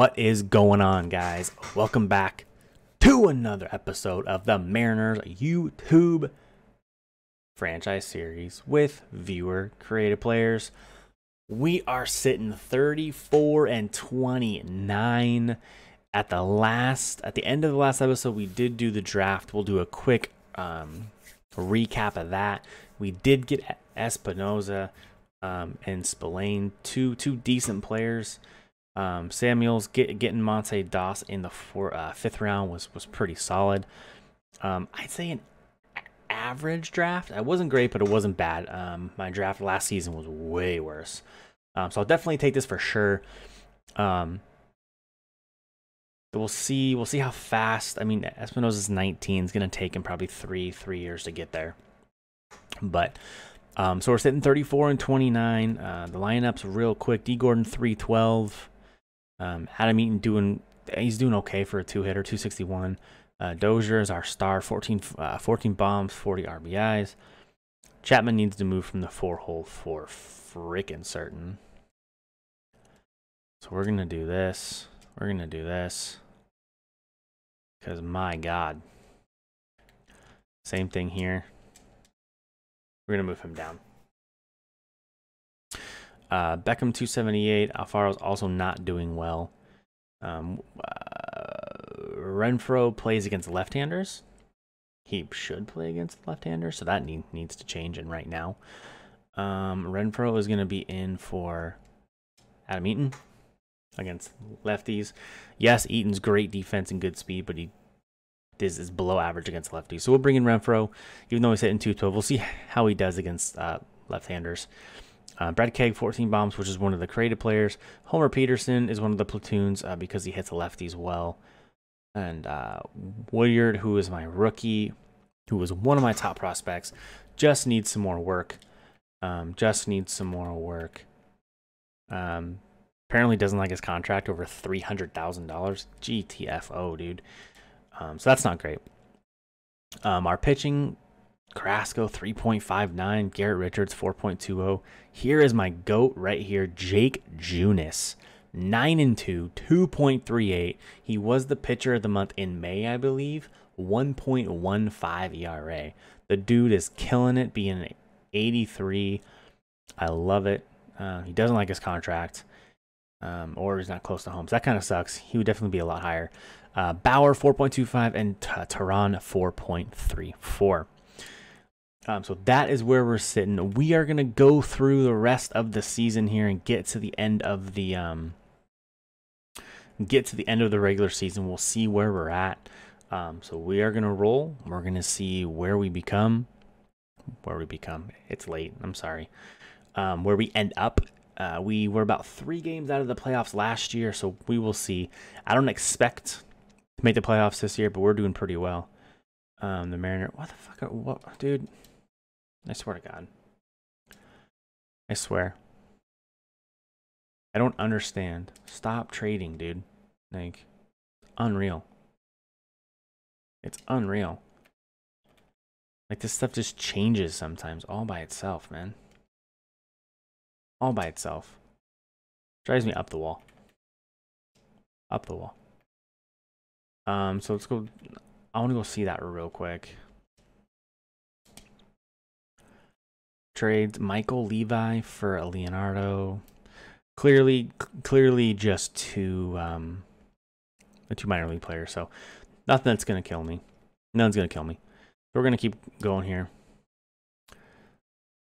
What is going on, guys? Welcome back to another episode of the Mariners YouTube franchise series with viewer creative players. We are sitting 34-29 at the end of the last episode. We did do the draft. We'll do a quick recap of that. We did get Espinosa and Spillane, two decent players. Samuels getting Montse Doss in the fifth round was pretty solid. I'd say an average draft. It wasn't great, but it wasn't bad. My draft last season was way worse. So I'll definitely take this for sure. We'll see how fast. I mean, Espinosa's 19. It's gonna take him probably three years to get there. But so we're sitting 34-29. The lineups real quick. D Gordon 312. Adam Eaton he's doing okay for a two-hitter, 261. Dozier is our star, 14 bombs, 40 RBIs. Chapman needs to move from the four-hole for freaking certain. So we're going to do this. We're going to do this. Because, my God. Same thing here. We're going to move him down. Beckham 278. Alfaro's also not doing well. Renfroe plays against left-handers. He should play against left-handers, so that needs to change. And right now, Renfroe is going to be in for Adam Eaton against lefties. Yes, Eaton's great defense and good speed, but this is below average against lefties. So we'll bring in Renfroe, even though he's hitting 212. We'll see how he does against left-handers. Brad Keg, 14 bombs, which is one of the creative players. Homer Peterson is one of the platoons because he hits lefties well. And Woodard, who is my rookie, who was one of my top prospects, just needs some more work. Apparently doesn't like his contract, over $300,000. GTFO, dude. So that's not great. Our pitching, Carrasco 3.59, Garrett Richards 4.20. Here is my GOAT right here, Jake Junis, 9-2, 2.38. He was the pitcher of the month in May, I believe, 1.15 ERA. The dude is killing it, being an 83. I love it. He doesn't like his contract, or he's not close to home. So that kind of sucks. He would definitely be a lot higher. Bauer 4.25 and Teheran 4.34. So that is where we're sitting. We are gonna go through the rest of the season here and get to the end of the regular season. We'll see where we're at. So we are gonna roll. We're gonna see where we become. It's late. I'm sorry. Where we end up. We were about 3 games out of the playoffs last year, so we will see. I don't expect to make the playoffs this year, but we're doing pretty well. The Mariner, what the fuck? What, dude? I swear to God. I swear. I don't understand. Stop trading, dude. Like, unreal. It's unreal. Like, this stuff just changes sometimes all by itself, man. All by itself. Drives me up the wall. Up the wall. So let's go. I want to go see that real quick. Trades Michael Levi for Leonardo. Clearly just two minor league players. So nothing that's gonna kill me. None's gonna kill me. We're gonna keep going here.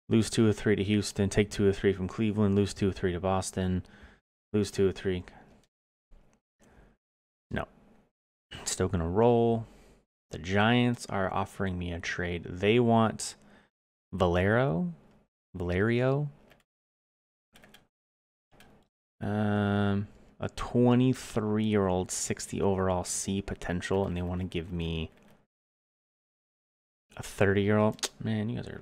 Lose 2 of 3 to Houston. Take 2 of 3 from Cleveland. Lose 2 of 3 to Boston. Lose 2 of 3. No. Still going to roll. The Giants are offering me a trade. They want Valerio. A 23-year-old, 60 overall C potential. And they want to give me a 30-year-old. Man, you guys are...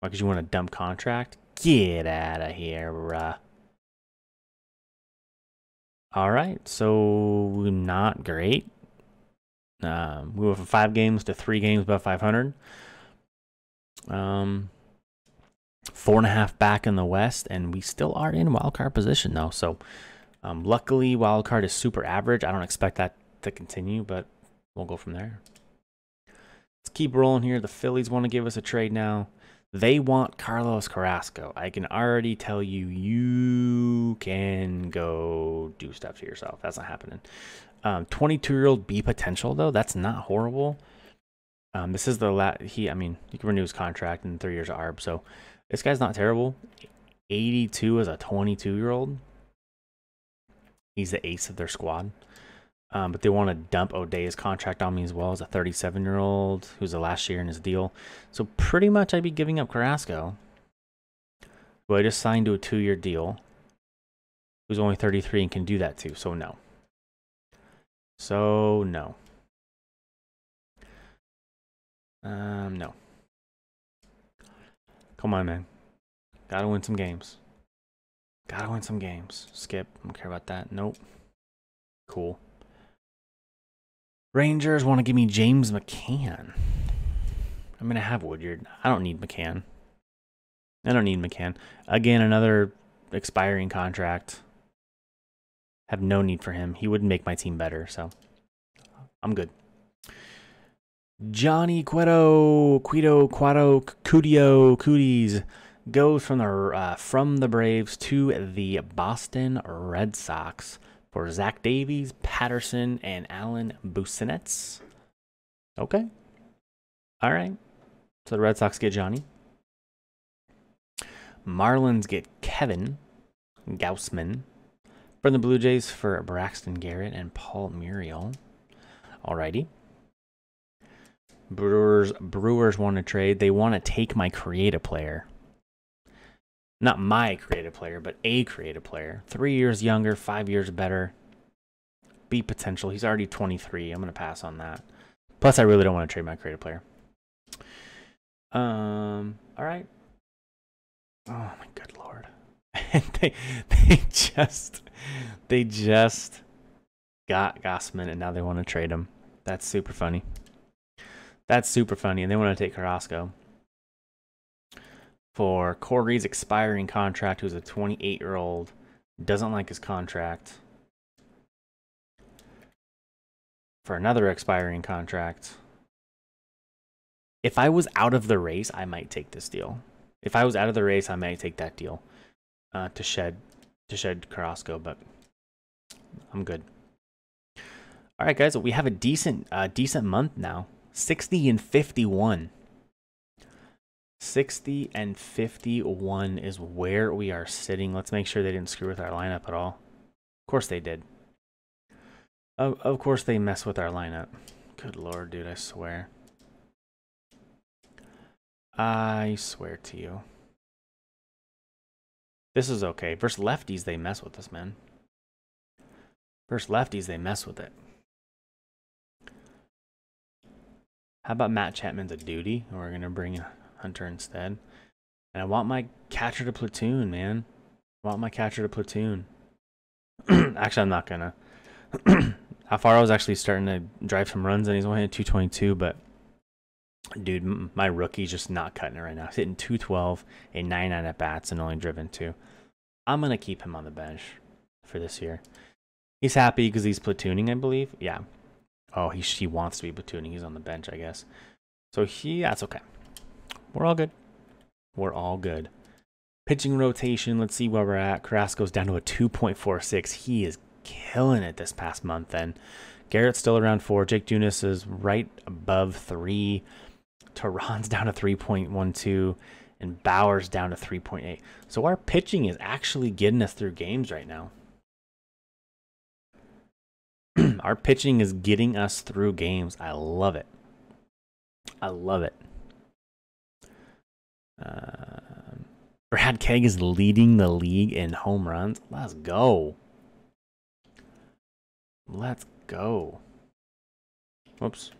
Why, because you want a dump contract? Get out of here, bruh. All right, so not great. We went from 5 games to 3 games above 500. 4.5 back in the West, and we still are in wildcard position, though. So Luckily, wild card is super average. I don't expect that to continue, but we'll go from there. Let's keep rolling here. The Phillies want to give us a trade now. They want Carlos Carrasco. I can already tell you, you can go do stuff to yourself. That's not happening. 22-year-old B potential, though. That's not horrible. This is the last... I mean, you can renew his contract in 3 years of ARB, so this guy's not terrible. 82 as a 22-year-old. He's the ace of their squad. But they want to dump O'Day's contract on me as well as a 37-year-old who's the last year in his deal. So pretty much I'd be giving up Carrasco, who I just signed to a 2-year deal, who's only 33 and can do that too. So no. So no. No. Come on, man. Gotta win some games. Gotta win some games. Skip. I don't care about that. Nope. Cool. Rangers want to give me James McCann. I'm going to have Woodard. I don't need McCann. I don't need McCann. Again, another expiring contract. Have no need for him. He wouldn't make my team better, so I'm good. Johnny Cueto, Cooties goes from the Braves to the Boston Red Sox for Zach Davies, Patterson, and Alan Boussinets. Okay. All right. So the Red Sox get Johnny. Marlins get Kevin Gaussman from the Blue Jays for Braxton Garrett and Paul Muriel. Alrighty. Brewers want to trade. They want to take my creative player. Not my creative player, but a creative player. 3 years younger, 5 years better. B potential. He's already 23. I'm going to pass on that. Plus, I really don't want to trade my creative player. All right. Oh, my good Lord. they just got Gossman, and now they want to trade him. That's super funny. That's super funny, and they want to take Carrasco. For Corey's expiring contract, who's a 28-year-old, doesn't like his contract. For another expiring contract. If I was out of the race, I might take this deal. If I was out of the race, I might take that deal to shed Carrasco, but I'm good. All right, guys, so we have a decent month now. 60 and 51. 60 and 51 is where we are sitting. Let's make sure they didn't screw with our lineup at all. Of course they did. Of course they mess with our lineup. Good Lord, dude, I swear. I swear to you. This is okay. Versus lefties, they mess with us, man. Versus lefties, they mess with it. How about Matt Chapman's a duty? We're going to bring... Hunter instead, and I want my catcher to platoon, man. I want my catcher to platoon. Actually, I'm not gonna. Alfaro is actually starting to drive some runs, and he's only at 222. But dude, my rookie's just not cutting it right now. He's hitting 212 and 99 at bats, and only driven 2. I'm gonna keep him on the bench for this year. He's happy because he's platooning, I believe. Yeah. Oh, she wants to be platooning. He's on the bench, I guess. So that's okay. We're all good. We're all good. Pitching rotation. Let's see where we're at. Carrasco's down to a 2.46. He is killing it this past month. Then Garrett's still around 4. Jake Junis is right above 3. Teheran's down to 3.12, and Bauer's down to 3.8. So our pitching is actually getting us through games right now. Our pitching is getting us through games. I love it. I love it. Brad Keg is leading the league in home runs. Let's go. Let's go. Whoops.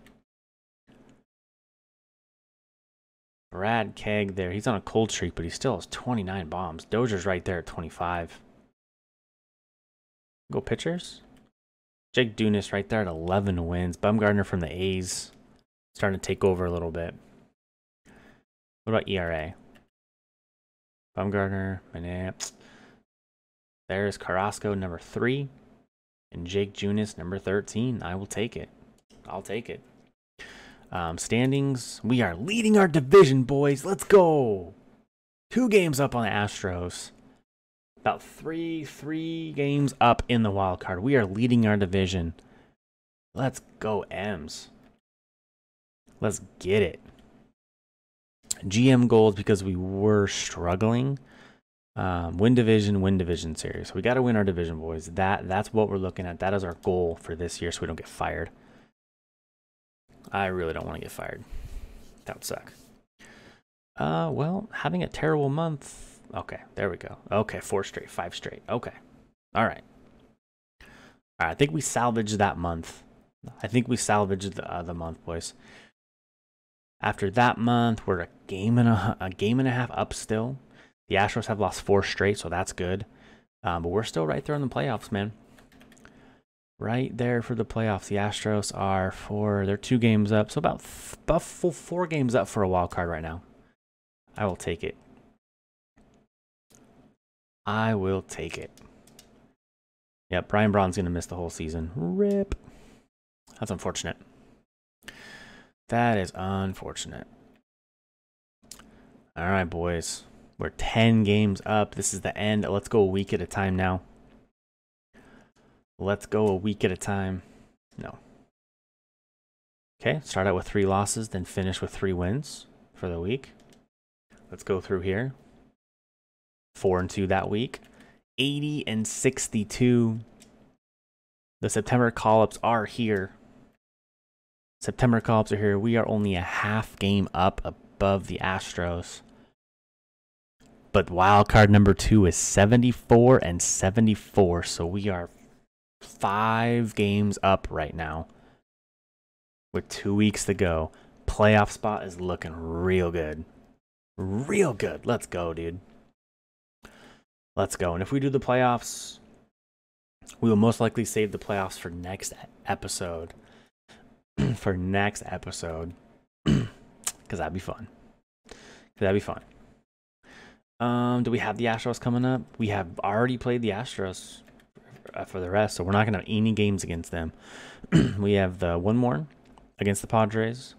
Brad Keg there. He's on a cold streak, but he still has 29 bombs. Dozier's right there at 25. Go pitchers. Jake Junis right there at 11 wins. Bumgarner from the A's starting to take over a little bit. What about ERA? Bumgarner, Manette, There's Carrasco, number 3. And Jake Junis, number 13. I will take it. I'll take it. Standings. We are leading our division, boys. Let's go. 2 games up on the Astros. About three games up in the wild card. We are leading our division. Let's go, M's. Let's get it. GM goals because we were struggling. Win division series. So we got to win our division, boys. That's what we're looking at. That is our goal for this year so we don't get fired. I really don't want to get fired. That would suck. Well, having a terrible month. Okay, there we go. Okay, 4 straight, 5 straight. Okay. All right. All right, I think we salvaged that month. I think we salvaged the month, boys. After that month, we're a game and a half up still. The Astros have lost 4 straight, so that's good. But we're still right there in the playoffs, man. Right there for the playoffs. The Astros are they're 2 games up, so about full 4 games up for a wild card right now. I will take it. I will take it. Yep, Brian Braun's going to miss the whole season. RIP. That's unfortunate. That is unfortunate. All right, boys. We're 10 games up. This is the end. Let's go a week at a time now. Let's go a week at a time. No. Okay, start out with 3 losses, then finish with 3 wins for the week. Let's go through here. 4-2 that week. 80 and 62. The September call-ups are here. September call-ups are here. We are only a half game up above the Astros. But wild card number 2 is 74 and 74. So we are 5 games up right now. With 2 weeks to go. Playoff spot is looking real good. Real good. Let's go, dude. Let's go. And if we do the playoffs, we will most likely save the playoffs for next episode. For next episode. Because that'd be fun. Do we have the Astros coming up? We have already played the Astros for the rest, so we're not going to have any games against them. We have the one more against the Padres,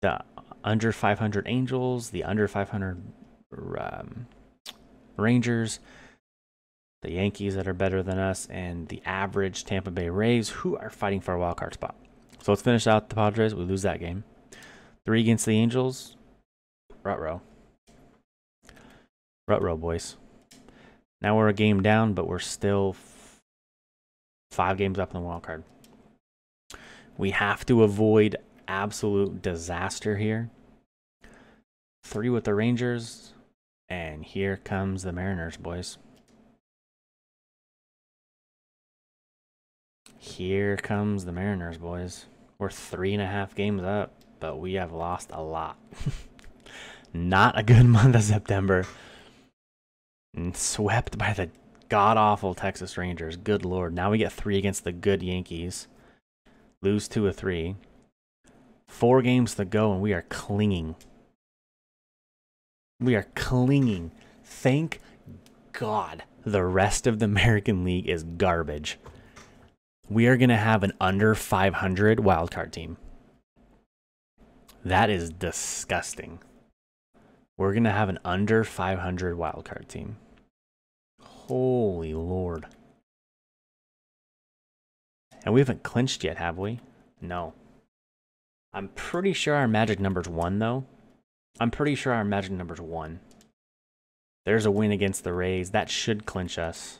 the under 500 Angels, the under 500 Rangers, the Yankees that are better than us, and the average Tampa Bay Rays, who are fighting for a wild card spot. So let's finish out the Padres. We lose that game. 3 against the Angels. Rut row, boys. Now we're a game down, but we're still 5 games up in the wild card. We have to avoid absolute disaster here. 3 with the Rangers, and here comes the Mariners, boys. Here comes the Mariners, boys. We're 3.5 games up, but we have lost a lot. Not a good month of September. And swept by the god-awful Texas Rangers. Good lord. Now we get 3 against the good Yankees. Lose 2 of 3. 4 games to go, and we are clinging. We are clinging. Thank God the rest of the American League is garbage. We are going to have an under 500 wildcard team. That is disgusting. We're going to have an under 500 wildcard team. Holy Lord. And we haven't clinched yet, have we? No. I'm pretty sure our magic number's 1, though. I'm pretty sure our magic number's 1. There's a win against the Rays. That should clinch us.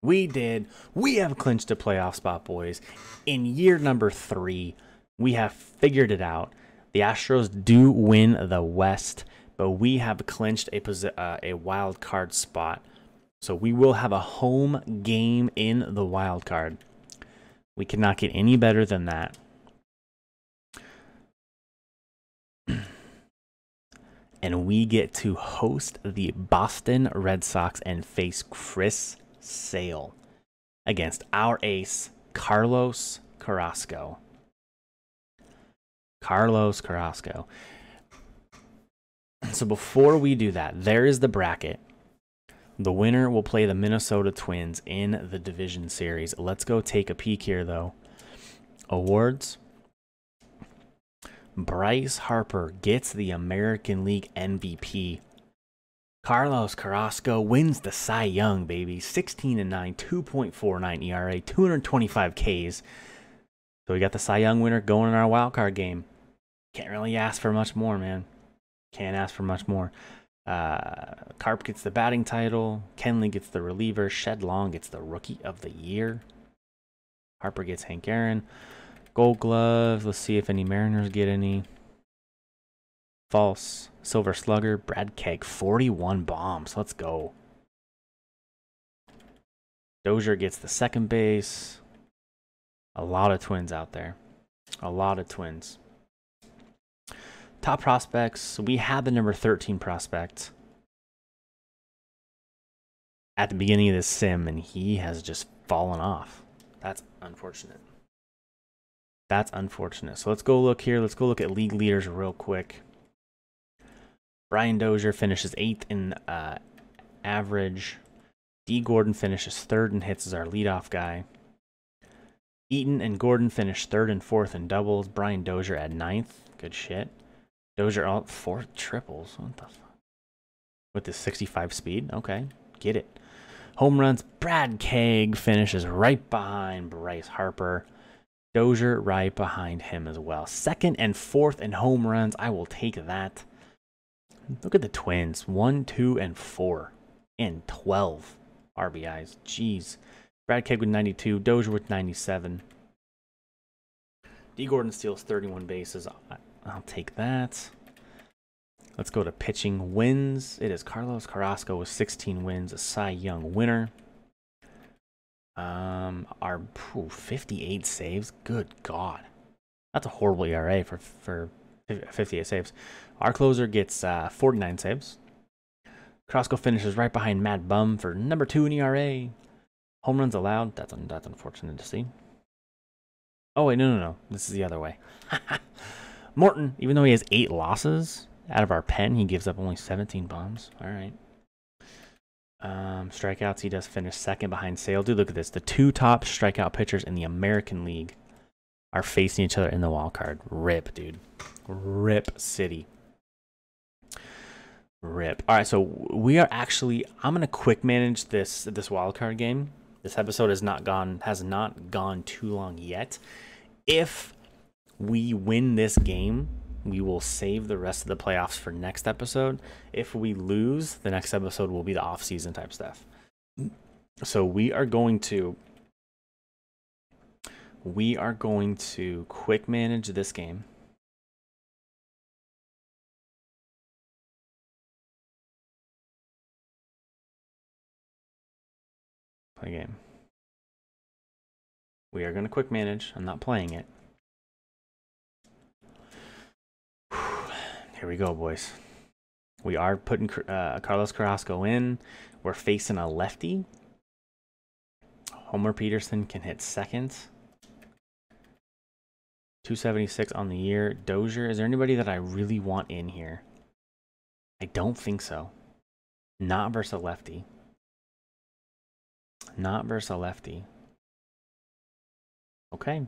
We did. We have clinched a playoff spot, boys. In year number 3, we have figured it out. The Astros do win the West, but we have clinched a wild card spot. So we will have a home game in the wild card. We cannot get any better than that. And we get to host the Boston Red Sox and face Chris Sale against our ace, Carlos Carrasco. Carlos Carrasco. So before we do that, there is the bracket. The winner will play the Minnesota Twins in the division series. Let's go take a peek here, though. Awards. Bryce Harper gets the American League MVP. Carlos Carrasco wins the Cy Young, baby. 16-9, 2.49 ERA, 225 Ks. So we got the Cy Young winner going in our wildcard game. Can't really ask for much more, man. Can't ask for much more. Carp gets the batting title. Kenley gets the reliever. Shed Long gets the Rookie of the Year. Harper gets Hank Aaron. Gold Gloves. Let's see if any Mariners get any. False. Silver Slugger. Brad Keg. 41 bombs. Let's go. Dozier gets the second base. A lot of Twins out there. A lot of Twins. Top prospects. We had the number 13 prospect at the beginning of this sim, and he has just fallen off. That's unfortunate. That's unfortunate. So let's go look here. Let's go look at league leaders real quick. Brian Dozier finishes 8th in average. D Gordon finishes 3rd in hits as our leadoff guy. Eaton and Gordon finished 3rd and 4th in doubles. Brian Dozier at 9th. Good shit. Dozier out 4 triples. What the fuck? With his 65 speed. Okay. Get it. Home runs. Brad Keg finishes right behind Bryce Harper. Dozier right behind him as well. 2nd and 4th in home runs. I will take that. Look at the Twins. 1, 2, and 4. And 12 RBIs. Jeez. Brad Keg with 92. Dozier with 97. D. Gordon steals 31 bases. I'll take that. Let's go to pitching wins. It is Carlos Carrasco with 16 wins, a Cy Young winner. Our 58 saves. Good God. That's a horrible ERA for 58 saves. Our closer gets 49 saves. Carrasco finishes right behind Matt Bum for number 2 in ERA. Home runs allowed. That's unfortunate to see. Oh, wait, no. This is the other way. Morton, even though he has 8 losses out of our pen, he gives up only 17 bombs. All right. Strikeouts, he does finish 2nd behind Sale. Dude, look at this. The 2 top strikeout pitchers in the American League are facing each other in the wild card. Rip, dude. Rip City. Rip. All right, so we are actually, I'm going to quick manage this wild card game. This episode has not gone too long yet. If we win this game, we will save the rest of the playoffs for next episode. If we lose, the next episode will be the off-season type stuff. So we are going to quick manage this game. Play game. We are going to quick manage. I'm not playing it. Here we go, boys. We are putting Carlos Carrasco in. We're facing a lefty. Homer Peterson can hit 2nd. 276 on the year. Dozier. Is there anybody that I really want in here? I don't think so. Not versus a lefty. Not versus a lefty. Okay.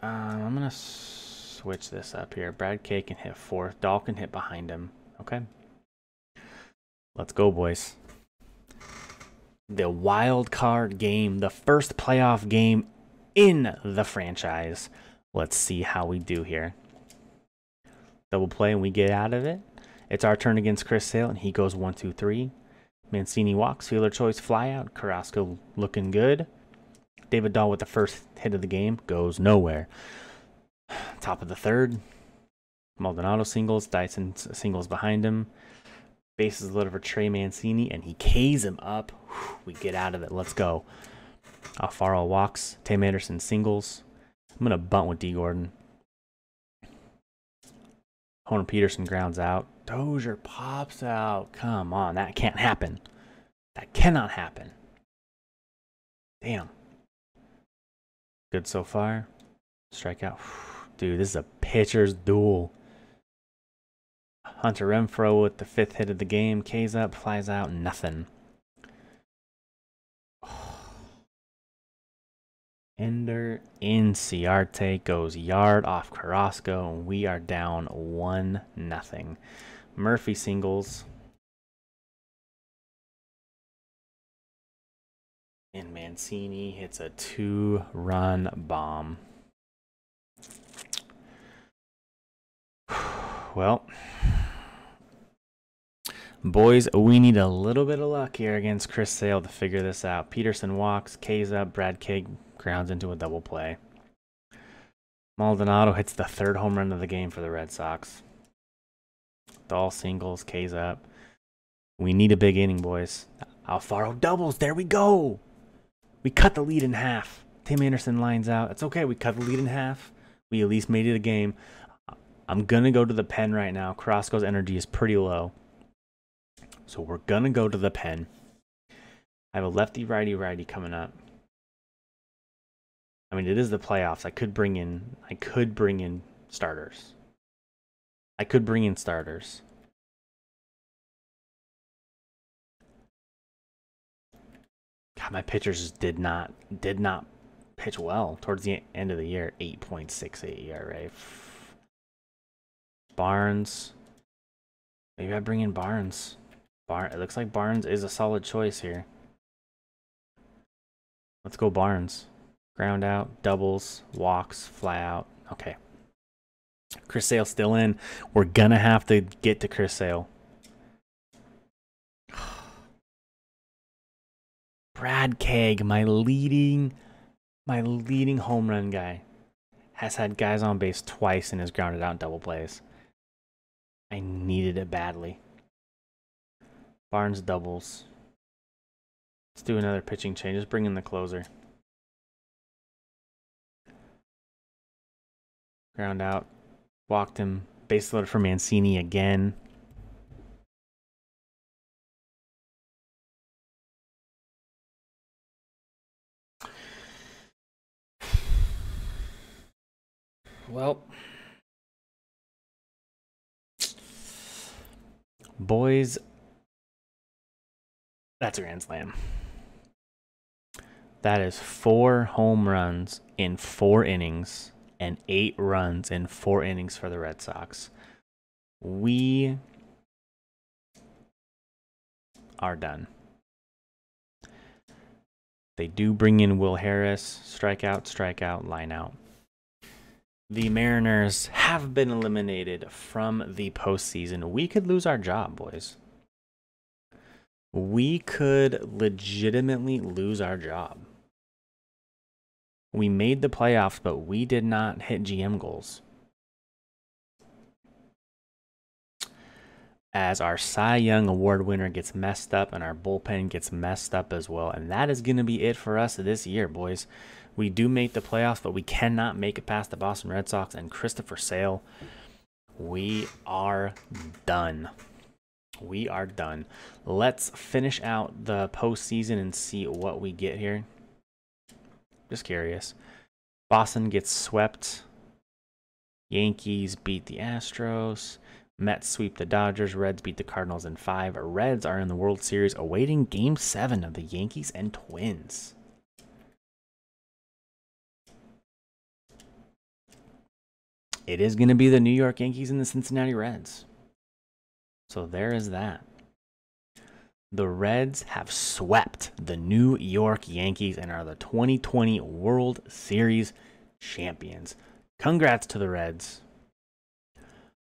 I'm going to switch this up here. Brad K can hit 4th. Dahl can hit behind him. Okay. Let's go, boys. The wild card game. The first playoff game in the franchise. Let's see how we do here. Double play and we get out of it. It's our turn against Chris Sale and he goes 1, 2, 3. Mancini walks. Fielder choice fly out. Carrasco looking good. David Dahl with the first hit of the game. Goes nowhere. Top of the 3rd, Maldonado singles, Dyson singles behind him. Bases loaded for Trey Mancini, and he Ks him up. Whew, we get out of it. Let's go. Alfaro walks. Tim Anderson singles. I'm gonna bunt with D Gordon. Homer Peterson grounds out. Dozier pops out. Come on, that can't happen. That cannot happen. Damn. Good so far. Strikeout. Dude, this is a pitcher's duel. Hunter Renfroe with the 5th hit of the game. K's up, flies out, nothing. Ender Inciarte goes yard off Carrasco, and we are down 1-0. Murphy singles. And Mancini hits a 2-run bomb. Well, boys, we need a little bit of luck here against Chris Sale to figure this out. Peterson walks, K's up, Brad Keg grounds into a double play. Maldonado hits the 3rd home run of the game for the Red Sox. Dahl singles, K's up. We need a big inning, boys. Alfaro doubles. There we go. We cut the lead in half. Tim Anderson lines out. It's okay. We cut the lead in half. We at least made it a game. I'm going to go to the pen right now. Carrasco's energy is pretty low. So we're going to go to the pen. I have a lefty-righty-righty coming up. I mean, it is the playoffs. I could bring in starters. God, my pitchers just did not pitch well towards the end of the year. 8.68 ERA. Barnes. Maybe I bring in Barnes. It looks like Barnes is a solid choice here. Let's go Barnes. Ground out, doubles, walks, fly out. Okay. Chris Sale still in. We're gonna have to get to Chris Sale. Brad Keg, my leading home run guy, has had guys on base twice and has grounded out in double plays. I needed it badly. Barnes doubles. Let's do another pitching change. Just bring in the closer. Ground out. Walked him. Base loaded for Mancini again. Well, boys, that's a grand slam. That is 4 home runs in 4 innings and 8 runs in 4 innings for the Red Sox. We are done. They do bring in Will Harris. Strikeout, line out. The Mariners have been eliminated from the postseason. We could lose our job, boys. We could legitimately lose our job. We made the playoffs, but we did not hit GM goals. As our Cy Young Award winner gets messed up and our bullpen gets messed up as well. And that is going to be it for us this year, boys. We do make the playoffs, but we cannot make it past the Boston Red Sox and Christopher Sale. We are done. We are done. Let's finish out the postseason and see what we get here. Just curious. Boston gets swept. Yankees beat the Astros. Mets sweep the Dodgers. Reds beat the Cardinals in 5. Reds are in the World Series awaiting Game 7 of the Yankees and Twins. It is going to be the New York Yankees and the Cincinnati Reds. So there is that. The Reds have swept the New York Yankees and are the 2020 World Series champions. Congrats to the Reds.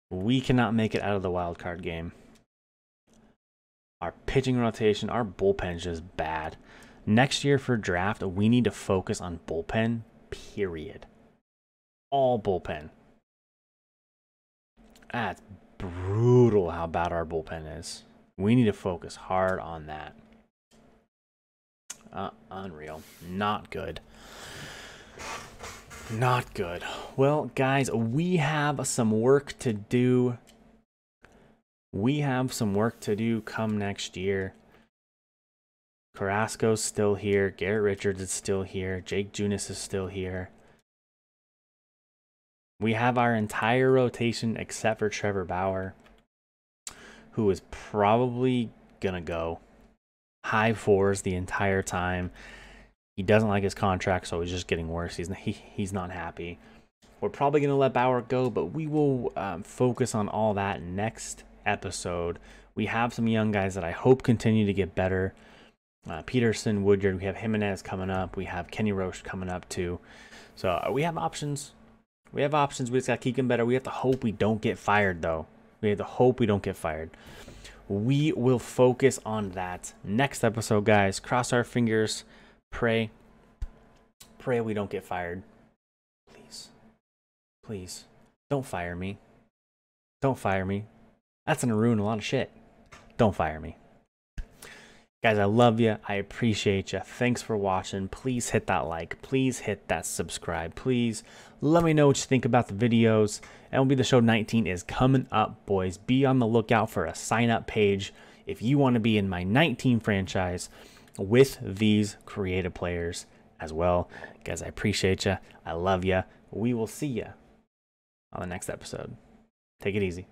We cannot make it out of the wild card game. Our pitching rotation, our bullpen is just bad. Next year for draft, we need to focus on bullpen, period. All bullpen. That's brutal how bad our bullpen is. We need to focus hard on that. Unreal. Not good. Not good. Well, guys, we have some work to do. We have some work to do come next year. Carrasco's still here. Garrett Richards is still here. Jake Junis is still here. We have our entire rotation except for Trevor Bauer. who is probably going to go high fours the entire time. He doesn't like his contract, so he's just getting worse. He's not happy. We're probably going to let Bauer go, but we will focus on all that next episode. We have some young guys that I hope continue to get better. Peterson, Woodard, we have Jimenez coming up. We have Kenny Roche coming up too. So we have options. We have options. We just got to keep them better. We have to hope we don't get fired, though. We have to hope we don't get fired. We will focus on that next episode, guys. Cross our fingers. Pray. Pray we don't get fired. Please. Please. Don't fire me. Don't fire me. That's going to ruin a lot of shit. Don't fire me. Guys, I love you. I appreciate you. Thanks for watching. Please hit that like. Please hit that subscribe. Please let me know what you think about the videos. MLB The Show 19 is coming up, boys. Be on the lookout for a sign-up page if you want to be in my 19 franchise with these creative players as well. Guys, I appreciate you. I love you. We will see you on the next episode. Take it easy.